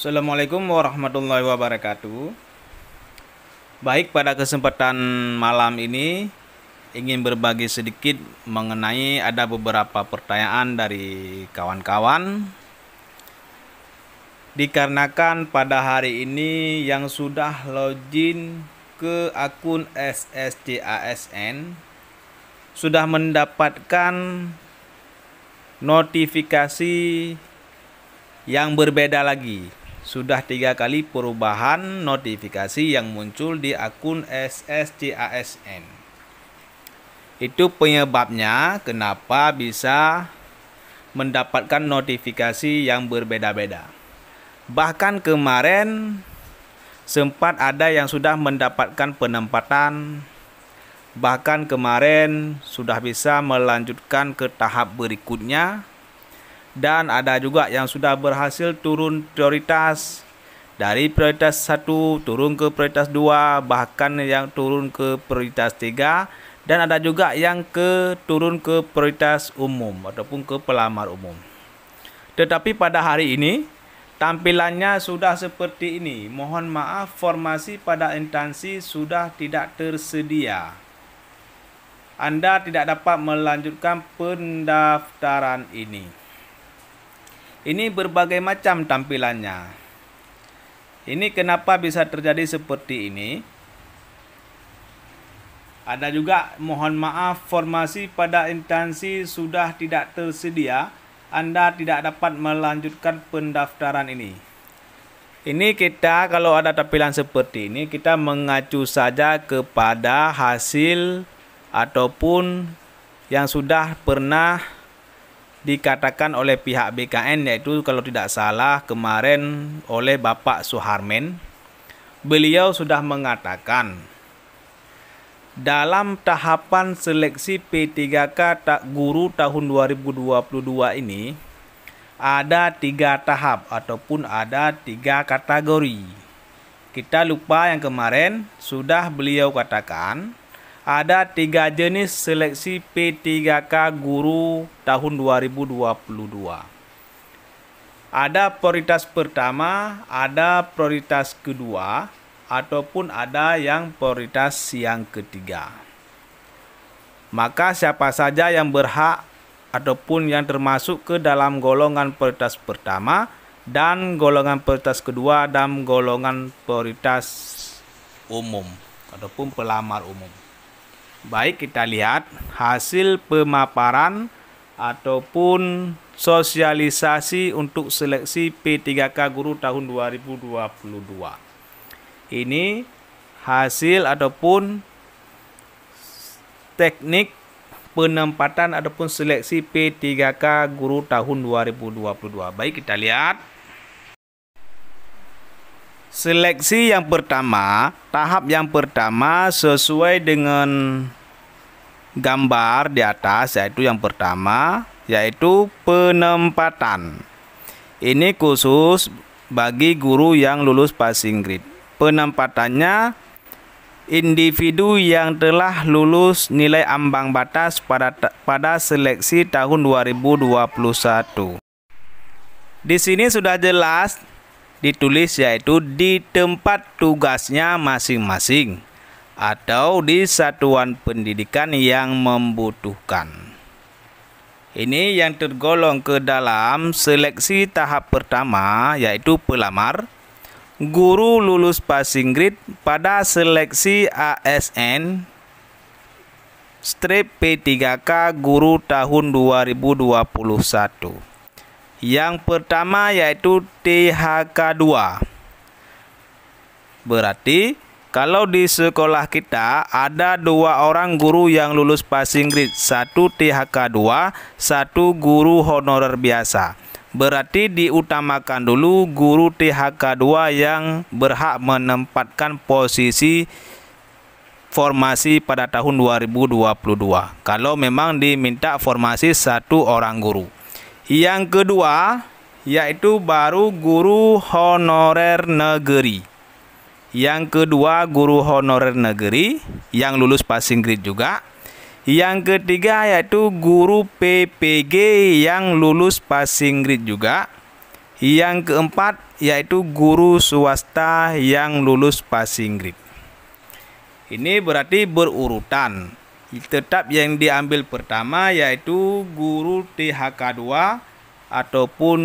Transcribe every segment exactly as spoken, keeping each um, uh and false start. Assalamualaikum warahmatullahi wabarakatuh. Baik, pada kesempatan malam ini ingin berbagi sedikit mengenai ada beberapa pertanyaan dari kawan-kawan. Dikarenakan pada hari ini yang sudah login ke akun S S C A S N sudah mendapatkan notifikasi yang berbeda lagi. Sudah tiga kali perubahan notifikasi yang muncul di akun S S C A S N. Itu penyebabnya kenapa bisa mendapatkan notifikasi yang berbeda-beda. Bahkan kemarin sempat ada yang sudah mendapatkan penempatan. Bahkan kemarin sudah bisa melanjutkan ke tahap berikutnya. Dan ada juga yang sudah berhasil turun prioritas, dari prioritas satu turun ke prioritas dua, bahkan yang turun ke prioritas tiga, dan ada juga yang ke turun ke prioritas umum ataupun ke pelamar umum. Tetapi pada hari ini tampilannya sudah seperti ini. Mohon maaf, formasi pada instansi sudah tidak tersedia. Anda tidak dapat melanjutkan pendaftaran ini. Ini berbagai macam tampilannya. Ini kenapa bisa terjadi seperti ini? Ada juga mohon maaf, formasi pada instansi sudah tidak tersedia. Anda tidak dapat melanjutkan pendaftaran ini. Ini kita kalau ada tampilan seperti ini, kita mengacu saja kepada hasil ataupun yang sudah pernah dikatakan oleh pihak B K N, yaitu kalau tidak salah kemarin oleh Bapak Suharman. Beliau sudah mengatakan dalam tahapan seleksi P tiga K guru tahun dua ribu dua puluh dua ini ada tiga tahap ataupun ada tiga kategori. Kita lupa yang kemarin sudah beliau katakan ada tiga jenis seleksi P tiga K guru tahun dua ribu dua puluh dua. Ada prioritas pertama, ada prioritas kedua, ataupun ada yang prioritas yang ketiga. Maka siapa saja yang berhak ataupun yang termasuk ke dalam golongan prioritas pertama dan golongan prioritas kedua dan golongan prioritas umum ataupun pelamar umum. Baik, kita lihat hasil pemaparan ataupun sosialisasi untuk seleksi P tiga K guru tahun dua ribu dua puluh dua. Ini hasil ataupun teknik penempatan ataupun seleksi P tiga K guru tahun dua ribu dua puluh dua. Baik, kita lihat. Seleksi yang pertama, tahap yang pertama sesuai dengan gambar di atas, yaitu yang pertama, yaitu penempatan. Ini khusus bagi guru yang lulus passing grade. Penempatannya individu yang telah lulus nilai ambang batas pada pada seleksi tahun dua ribu dua puluh satu. Di sini sudah jelas ditulis, yaitu di tempat tugasnya masing-masing atau di satuan pendidikan yang membutuhkan. Ini yang tergolong ke dalam seleksi tahap pertama, yaitu pelamar guru lulus passing grade pada seleksi A S N strip P tiga K guru tahun dua ribu dua puluh satu. Yang pertama yaitu T H K dua. Berarti kalau di sekolah kita ada dua orang guru yang lulus passing grade, satu T H K dua, satu guru honorer biasa. Berarti diutamakan dulu guru T H K dua yang berhak menempatkan posisi formasi pada tahun dua ribu dua puluh dua. Kalau memang diminta formasi satu orang guru. Yang kedua yaitu baru guru honorer negeri. Yang kedua guru honorer negeri yang lulus passing grade juga. Yang ketiga yaitu guru P P G yang lulus passing grade juga. Yang keempat yaitu guru swasta yang lulus passing grade. Ini berarti berurutan. Tetap yang diambil pertama yaitu guru T H K dua ataupun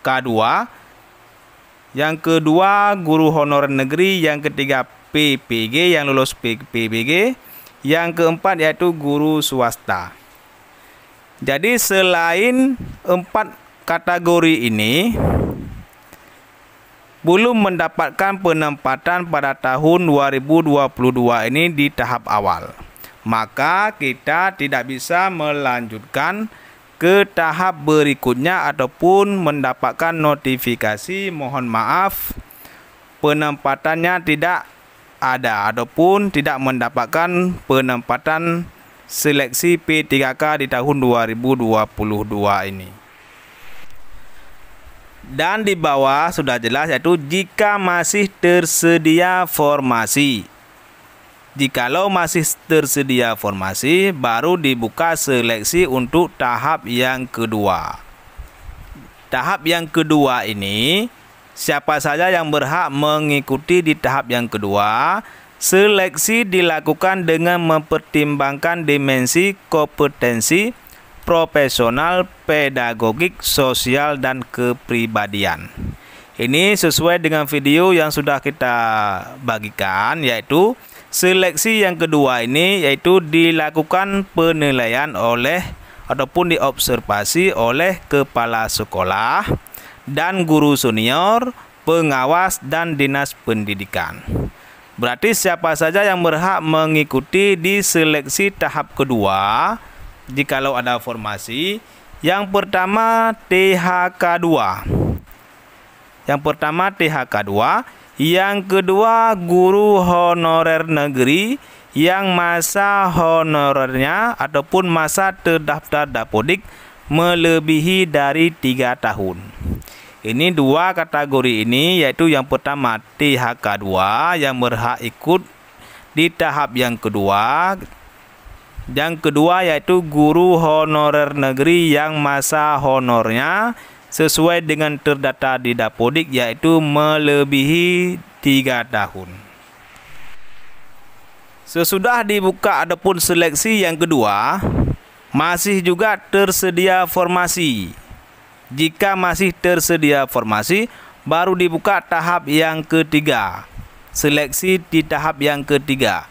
K dua. Yang kedua guru honorer negeri. Yang ketiga P P G yang lulus P P G. Yang keempat yaitu guru swasta. Jadi selain empat kategori ini belum mendapatkan penempatan pada tahun dua ribu dua puluh dua ini di tahap awal, maka kita tidak bisa melanjutkan ke tahap berikutnya ataupun mendapatkan notifikasi mohon maaf penempatannya tidak ada ataupun tidak mendapatkan penempatan seleksi P tiga K di tahun dua ribu dua puluh dua ini. Dan di bawah sudah jelas yaitu jika masih tersedia formasi. Jikalau masih tersedia formasi, baru dibuka seleksi untuk tahap yang kedua. Tahap yang kedua ini, siapa saja yang berhak mengikuti di tahap yang kedua. Seleksi dilakukan dengan mempertimbangkan dimensi kompetensi profesional, pedagogik, sosial, dan kepribadian. Ini sesuai dengan video yang sudah kita bagikan, yaitu seleksi yang kedua ini yaitu dilakukan penilaian oleh ataupun diobservasi oleh kepala sekolah dan guru senior, pengawas, dan dinas pendidikan. Berarti siapa saja yang berhak mengikuti di seleksi tahap kedua jikalau ada formasi. Yang pertama T H K dua. Yang pertama T H K dua, yang kedua guru honorer negeri yang masa honorernya ataupun masa terdaftar Dapodik melebihi dari tiga tahun. Ini dua kategori ini yaitu yang pertama T H K dua yang berhak ikut di tahap yang kedua. Yang kedua yaitu guru honorer negeri yang masa honornya sesuai dengan terdata di Dapodik yaitu melebihi tiga tahun. Sesudah dibuka adapun seleksi yang kedua, masih juga tersedia formasi. Jika masih tersedia formasi, baru dibuka tahap yang ketiga. Seleksi di tahap yang ketiga,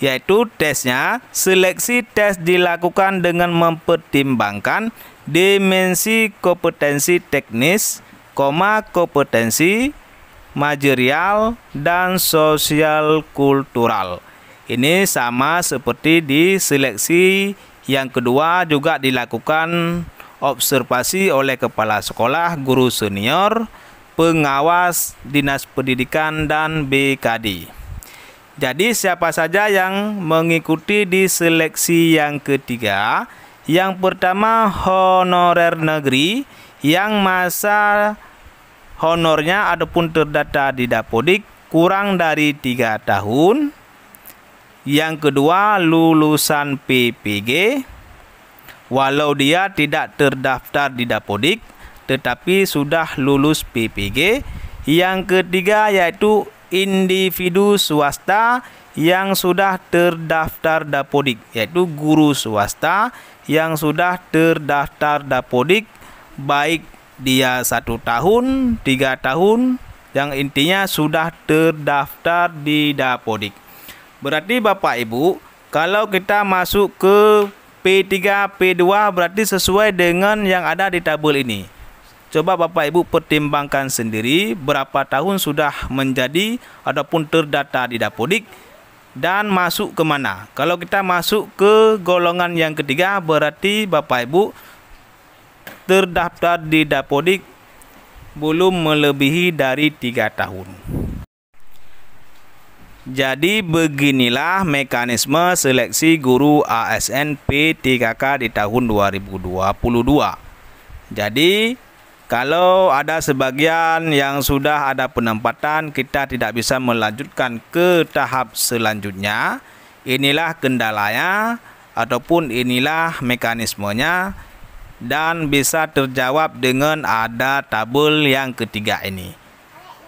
yaitu tesnya, seleksi tes dilakukan dengan mempertimbangkan dimensi kompetensi teknis, koma kompetensi manajerial dan sosial kultural. Ini sama seperti di seleksi yang kedua juga dilakukan observasi oleh kepala sekolah, guru senior, pengawas, dinas pendidikan dan B K D. Jadi siapa saja yang mengikuti di seleksi yang ketiga? Yang pertama honorer negeri yang masa honornya ataupun terdata di Dapodik kurang dari tiga tahun. Yang kedua lulusan P P G walau dia tidak terdaftar di Dapodik tetapi sudah lulus P P G. Yang ketiga yaitu individu swasta yang sudah terdaftar Dapodik, yaitu guru swasta yang sudah terdaftar Dapodik, baik dia satu tahun, tiga tahun, yang intinya sudah terdaftar di Dapodik. Berarti Bapak Ibu, kalau kita masuk ke P tiga P dua berarti sesuai dengan yang ada di tabel ini. Coba Bapak Ibu pertimbangkan sendiri berapa tahun sudah menjadi ataupun terdata di Dapodik dan masuk ke mana. Kalau kita masuk ke golongan yang ketiga berarti Bapak Ibu terdaftar di Dapodik belum melebihi dari tiga tahun. Jadi beginilah mekanisme seleksi guru A S N P tiga K di tahun dua ribu dua puluh dua. Jadi kalau ada sebagian yang sudah ada penempatan, kita tidak bisa melanjutkan ke tahap selanjutnya. Inilah kendalanya ataupun inilah mekanismenya. dan bisa terjawab dengan ada tabel yang ketiga ini.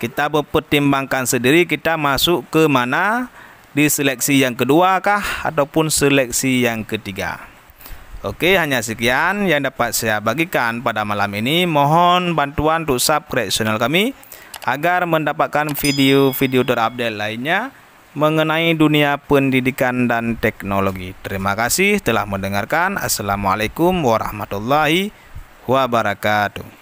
Kita mempertimbangkan sendiri kita masuk ke mana, di seleksi yang kedua kah ataupun seleksi yang ketiga. Oke, hanya sekian yang dapat saya bagikan pada malam ini. Mohon bantuan untuk subscribe channel kami agar mendapatkan video-video terupdate lainnya mengenai dunia pendidikan dan teknologi. Terima kasih telah mendengarkan. Assalamualaikum warahmatullahi wabarakatuh.